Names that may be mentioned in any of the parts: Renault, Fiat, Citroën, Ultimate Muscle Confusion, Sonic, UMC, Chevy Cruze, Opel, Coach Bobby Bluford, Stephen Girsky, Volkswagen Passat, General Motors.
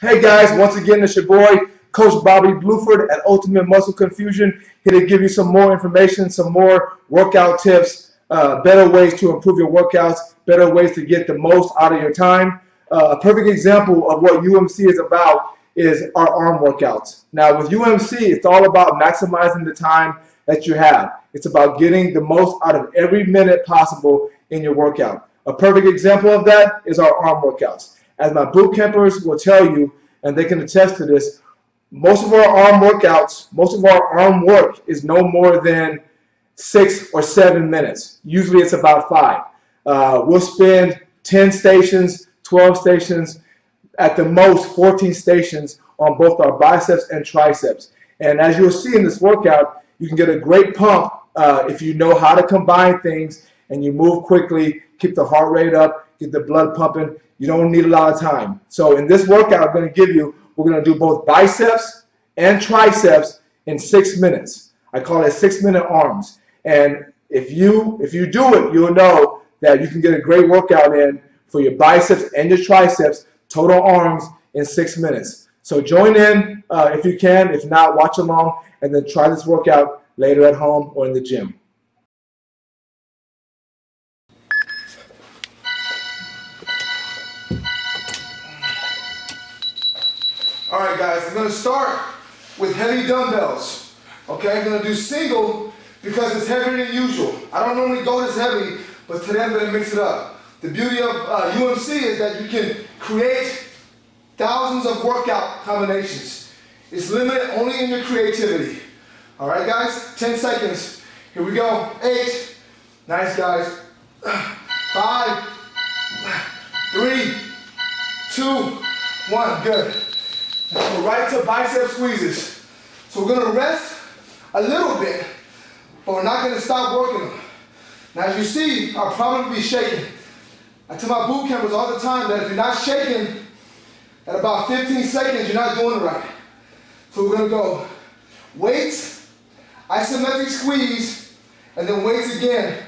Hey guys, once again, it's your boy, Coach Bobby Bluford at Ultimate Muscle Confusion, here to give you some more information, some more workout tips, better ways to improve your workouts, better ways to get the most out of your time. A perfect example of what UMC is about is our arm workouts. Now with UMC, it's all about maximizing the time that you have. It's about getting the most out of every minute possible in your workout. A perfect example of that is our arm workouts. As my boot campers will tell you, and they can attest to this, most of our arm workouts, most of our arm work is no more than 6 or 7 minutes. Usually it's about 5. We'll spend 10 stations, 12 stations, at the most 14 stations on both our biceps and triceps. And as you'll see in this workout, you can get a great pump if you know how to combine things and you move quickly, keep the heart rate up, get the blood pumping. You don't need a lot of time. So in this workout I'm going to give you, we're going to do both biceps and triceps in 6 minutes. I call it 6-minute arms. And if you do it, you'll know that you can get a great workout in for your biceps and your triceps, total arms in 6 minutes. So join in if you can. If not, watch along and then try this workout later at home or in the gym. All right, guys, I'm going to start with heavy dumbbells, okay? I'm going to do single because it's heavier than usual. I don't normally go this heavy, but today I'm going to mix it up. The beauty of UMC is that you can create thousands of workout combinations. It's limited only in your creativity. All right, guys, 10 seconds. Here we go. 8. Nice, guys. 5, 3, 2, 1. Good. We're right to bicep squeezes. So we're going to rest a little bit, but we're not going to stop working them. Now as you see, I'll probably be shaking. I tell my boot campers all the time that if you're not shaking, at about 15 seconds, you're not doing it right. So we're going to go weights, isometric squeeze, and then weights again.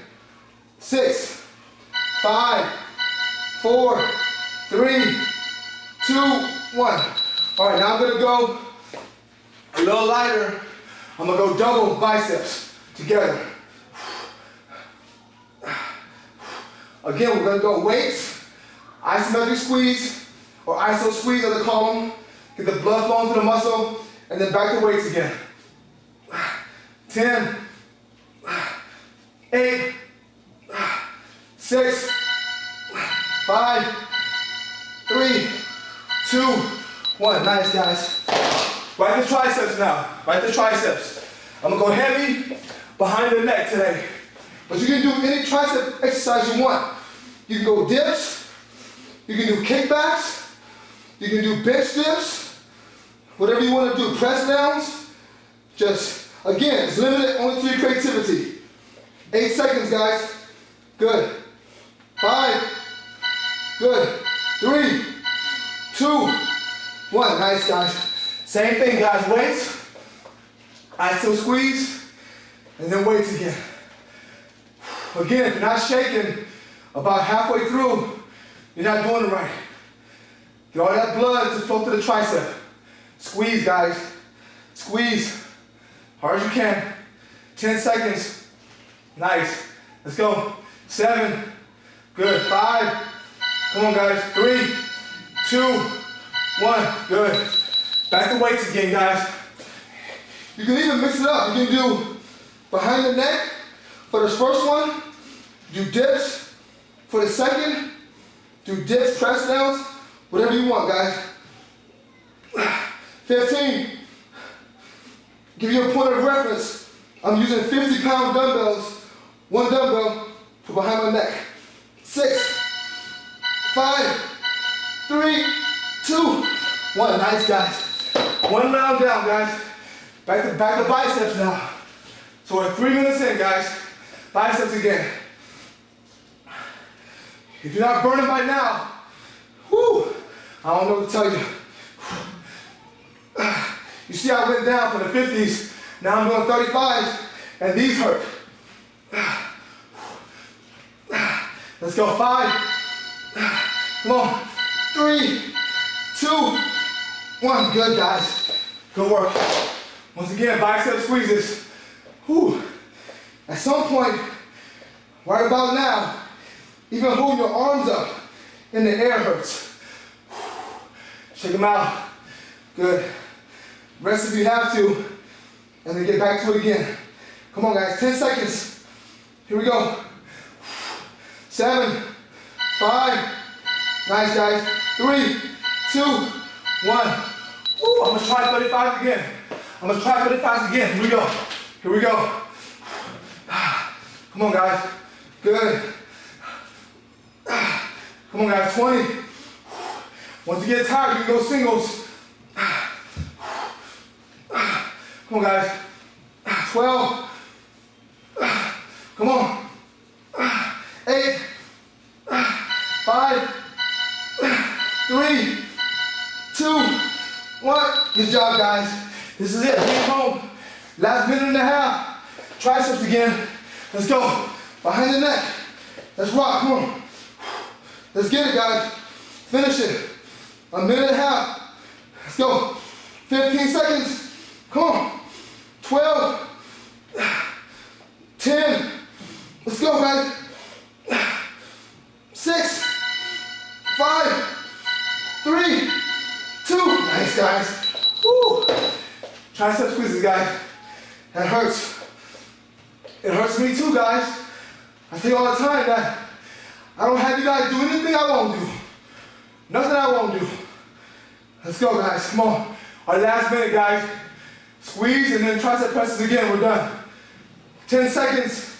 6, 5, 4, 3, 2, 1. All right, now I'm going to go a little lighter. I'm going to go double biceps together. Again, we're going to go weights, isometric squeeze, or iso squeeze of the column. Get the blood flowing through the muscle, and then back to weights again. 10, 8, 6, 5, 3, 2, 1, nice, guys. Right to triceps now. Right to triceps. I'm gonna go heavy behind the neck today. But you can do any tricep exercise you want. You can go dips, you can do kickbacks, you can do bench dips, whatever you want to do, press downs. Just again, it's limited only to your creativity. 8 seconds, guys. Good. 5. Good. 3, 2, 1, nice, guys. Same thing, guys. Weights, iso squeeze, and then weights again. Again, if you're not shaking, about halfway through, you're not doing it right. Get all that blood to flow through the tricep. Squeeze, guys. Squeeze. Hard as you can. 10 seconds. Nice. Let's go. 7. Good. 5. Come on, guys. 3, 2, 1, good. Back to weights again, guys. You can even mix it up. You can do behind the neck for this first one, do dips for the second, do dips, press downs, whatever you want, guys. 15, give you a point of reference. I'm using 50-pound dumbbells, 1 dumbbell for behind my neck. 6, 5, 3, 2, 1, nice, guys. 1 round down, guys. Back to biceps now. So we're 3 minutes in, guys. Biceps again. If you're not burning by now, whoo, I don't know what to tell you. You see, I went down from the 50s. Now I'm doing 35, and these hurt. Let's go. 5. Come on. 3, 2. One, good guys, good work. Once again, bicep squeezes. Whew. At some point, right about now, even holding your arms up in the air hurts. Whew. Shake them out, good. Rest if you have to, and then get back to it again. Come on guys, 10 seconds, here we go. 7, 5, nice guys, 3, 2, 1. Ooh, I'm gonna try 35s again. I'm gonna try 35s again. Here we go. Here we go. Come on, guys. Good. Come on, guys. 20. Once you get tired, you can go singles. Come on, guys. 12. Come on. 8. 5. 3, 2, 1. Good job, guys. This is it. Get home. Last minute and a half. Triceps again. Let's go. Behind the neck. Let's rock. Come on. Let's get it, guys. Finish it. A minute and a half. Let's go. 15 seconds. Come on. 12. 10. Let's go, guys. 6, 5, 3, 2. Nice, guys. Woo. Tricep squeezes, guys. That hurts. It hurts me too, guys. I tell you all the time that I don't have you guys do anything I won't do. Nothing I won't do. Let's go, guys. Come on. Our last minute, guys. Squeeze and then tricep presses again. We're done. 10 seconds.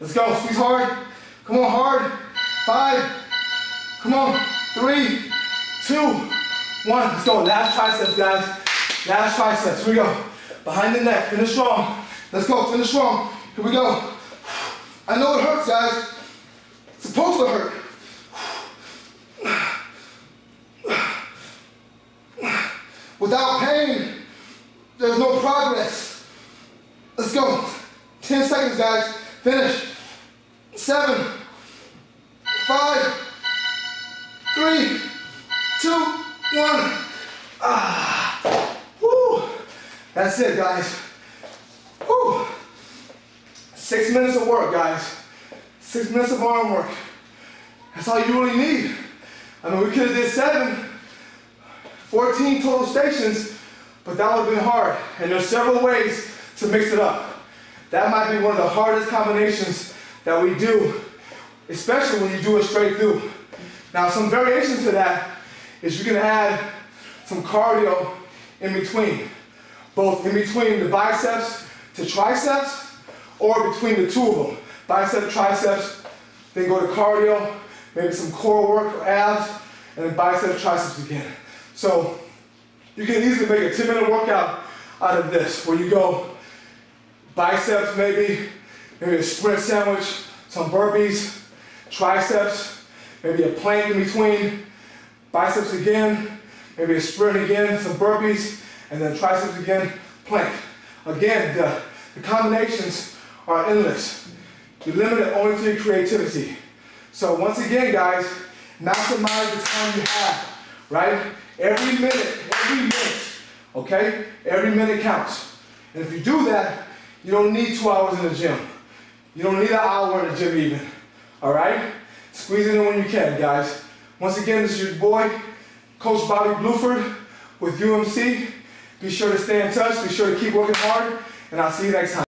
Let's go. Squeeze hard. Come on, hard. 5. Come on. 3, 2, 1. Let's go. Last triceps, guys. Last triceps. Here we go. Behind the neck. Finish strong. Let's go. Finish strong. Here we go. I know it hurts, guys. It's supposed to hurt. Without pain, there's no progress. Let's go. 10 seconds, guys. Finish. 7, 5, 3, 2, 1. Ah. Woo. That's it, guys. Woo. 6 minutes of work, guys. 6 minutes of arm work. That's all you really need. I mean, we could have did 14 total stations, but that would have been hard. And there's several ways to mix it up. That might be one of the hardest combinations that we do, especially when you do it straight through. Now, some variation to that is you can add some cardio in between, both in between the biceps to triceps, or between the two of them. Bicep, triceps, then go to cardio, maybe some core work or abs, and then bicep, triceps again. So you can easily make a 10-minute workout out of this, where you go biceps maybe a sprint sandwich, some burpees, triceps, maybe a plank in between, biceps again, maybe a sprint again, some burpees, and then triceps again, plank. Again, the combinations are endless. You're limited only to your creativity. So once again, guys, maximize the time you have, right? Every minute, okay? Every minute counts. And if you do that, you don't need 2 hours in the gym. You don't need an hour in the gym even, all right? Squeeze it in when you can, guys. Once again, this is your boy, Coach Bobby Bluford with UMC. Be sure to stay in touch. Be sure to keep working hard, and I'll see you next time.